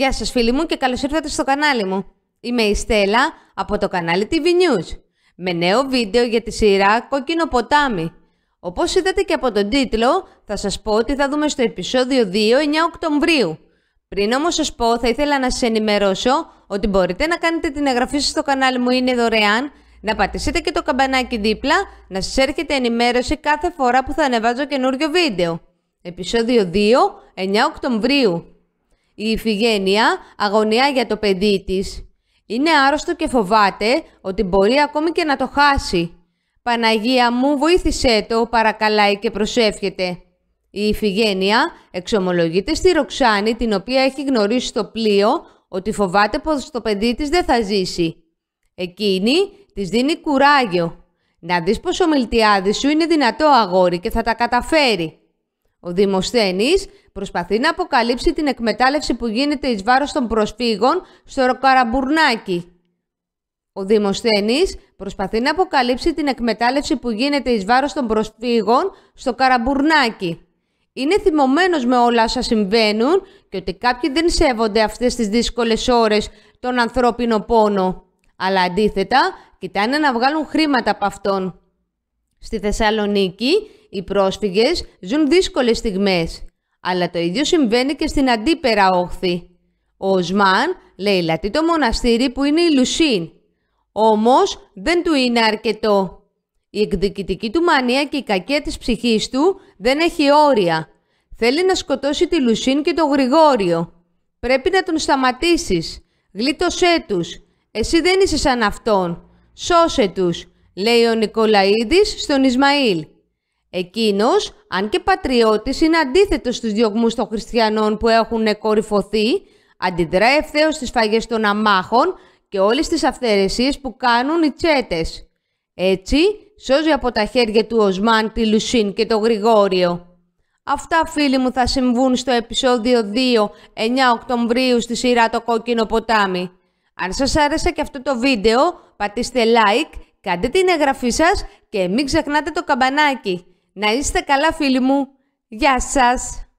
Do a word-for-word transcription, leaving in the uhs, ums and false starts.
Γεια σας φίλοι μου και καλώς ήρθατε στο κανάλι μου. Είμαι η Στέλλα από το κανάλι τι βι News με νέο βίντεο για τη σειρά Κόκκινο Ποτάμι. Όπως είδατε και από τον τίτλο, θα σας πω ότι θα δούμε στο επεισόδιο δύο εννιά Οκτωβρίου. Πριν όμως σας πω, θα ήθελα να σας ενημερώσω ότι μπορείτε να κάνετε την εγγραφή σας στο κανάλι μου, είναι δωρεάν, να πατήσετε και το καμπανάκι δίπλα, να σας έρχεται ενημέρωση κάθε φορά που θα ανεβάζω καινούριο βίντεο. Επεισόδιο δύο, εννιά Οκτωβρίου. Η Ιφιγένεια αγωνιά για το παιδί της. Είναι άρρωστο και φοβάται ότι μπορεί ακόμη και να το χάσει. «Παναγία μου, βοήθησέ το», παρακαλάει και προσεύχεται. Η Ιφιγένεια εξομολογείται στη Ροξάνη, την οποία έχει γνωρίσει στο πλοίο, ότι φοβάται πως το παιδί της δεν θα ζήσει. Εκείνη της δίνει κουράγιο. «Να δεις πως ο Μιλτιάδης σου είναι δυνατό αγόρι και θα τα καταφέρει». Ο Δημοσθένης προσπαθεί να αποκαλύψει την εκμετάλλευση που γίνεται εις βάρος των προσφύγων στο Καραμπουρνάκι. Ο Δημοσθένης προσπαθεί να αποκαλύψει την εκμετάλλευση που γίνεται εις βάρος των προσφύγων στο Καραμπουρνάκι. Είναι θυμωμένος με όλα όσα συμβαίνουν και ότι κάποιοι δεν σέβονται αυτές τις δύσκολες ώρες τον ανθρώπινο πόνο, αλλά αντίθετα κοιτάνε να βγάλουν χρήματα από αυτόν. Στη Θεσσαλονίκη οι πρόσφυγες ζουν δύσκολες στιγμές, αλλά το ίδιο συμβαίνει και στην αντίπερα όχθη. Ο Οσμάν λεηλατεί το μοναστήρι που είναι η Λουσίν, όμως δεν του είναι αρκετό. Η εκδικητική του μανία και η κακία της ψυχής του δεν έχει όρια. Θέλει να σκοτώσει τη Λουσίν και τον Γρηγόριο. «Πρέπει να τον σταματήσεις. Γλίτωσέ τους. Εσύ δεν είσαι σαν αυτόν. Σώσε τους», λέει ο Νικολαίδης στον Ισμαήλ. Εκείνος, αν και πατριώτης, είναι αντίθετος στους διωγμούς των χριστιανών που έχουν κορυφωθεί, αντιδρά ευθέως στις φαγές των αμάχων και όλες τις αυθαιρεσίες που κάνουν οι τσέτες. Έτσι, σώζει από τα χέρια του Οσμάν τη Λουσίν και το Γρηγόριο. Αυτά φίλοι μου θα συμβούν στο επεισόδιο δύο, εννιά Οκτωβρίου στη σειρά το Κόκκινο Ποτάμι. Αν σας άρεσε και αυτό το βίντεο, πατήστε like, κάντε την εγγραφή σας και μην ξεχνάτε το καμπανάκι. Να είστε καλά φίλοι μου. Γεια σας!